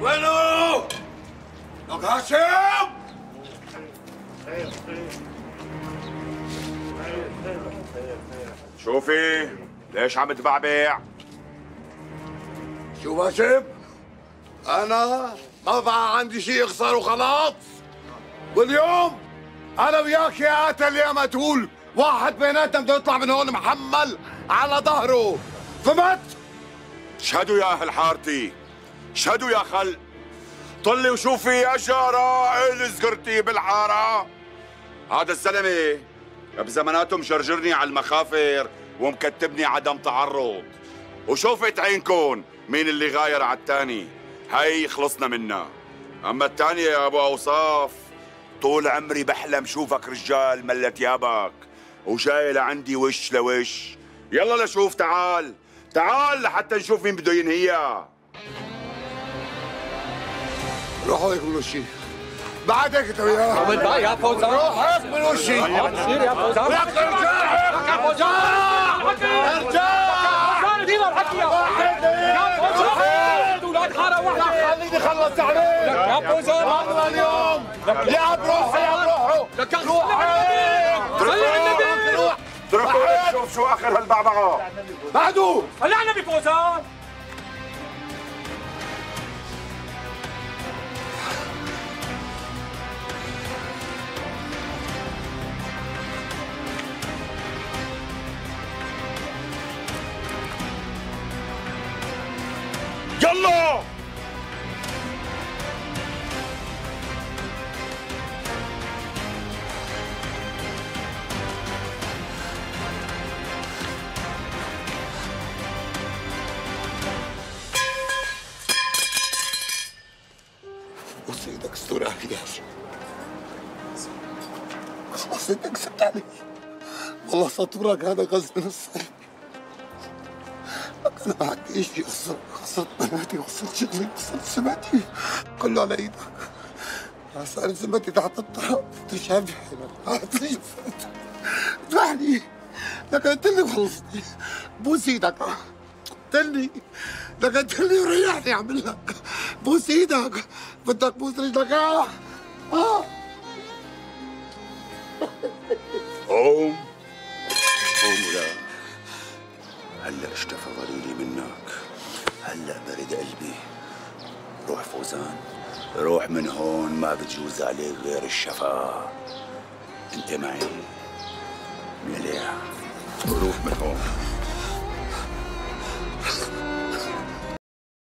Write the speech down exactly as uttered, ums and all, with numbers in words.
Bueno! Lokasim! شوفي ليش عم تبعبع؟ شو باشب؟ أنا ما بقى عندي شيء يخسر وخلاص، واليوم أنا وياك يا قاتل يا مدهول، واحد بيناتنا بده يطلع من هون محمل على ظهره، فهمت؟ شهدوا يا أهل حارتي، شهدوا يا خل، طلي وشوفي أشارة اللي زقرتي بالحارة. هذا الزلمة بزماناته مشرجرني على المخافر ومكتبني عدم تعرض، وشوفت عينكم مين اللي غاير على الثاني، هي خلصنا منها. اما الثانية يا ابو اوصاف طول عمري بحلم شوفك رجال ملت يابك وجاي لعندي وش لوش. يلا لشوف، تعال تعال لحتى نشوف مين بده ينهيها. روحوا هيك من وشي، بعد هيك انت وياه، طب بقى يا فوزان روح هيك من وشي، بتصير يا فوزان ولك ارجع يا فوزان ارجع خليني خلصت عليك يا فوزان. والله اليوم يا بروحي يا بروحي لك روح روح شوف شو اخر هالبعبعه بعده. طلعنا بفوزان يلا. قصيدك استر علي يا شيخ، قصيدك ست علي والله سطورك هذا غز من الصيف. أنا ما عندي شيء، خسرت خسرت بناتي وخسرت شغلي وخسرت سمعتي كله على إيدك. صار سمعتي تحت الطرف تشافي عاطيف ذبحني لك قلت لي وخلصني، بوس إيدك قلت لي لك قلت لي وريحني، أعمل لك بوس إيدك بدك بوس رجلك. آه آه قوم قوم لا هلا اشتفى ضريري منك، هلا برد قلبي. روح فوزان روح من هون، ما بتجوز عليك غير الشفا. انت معي مليح، روح من هون.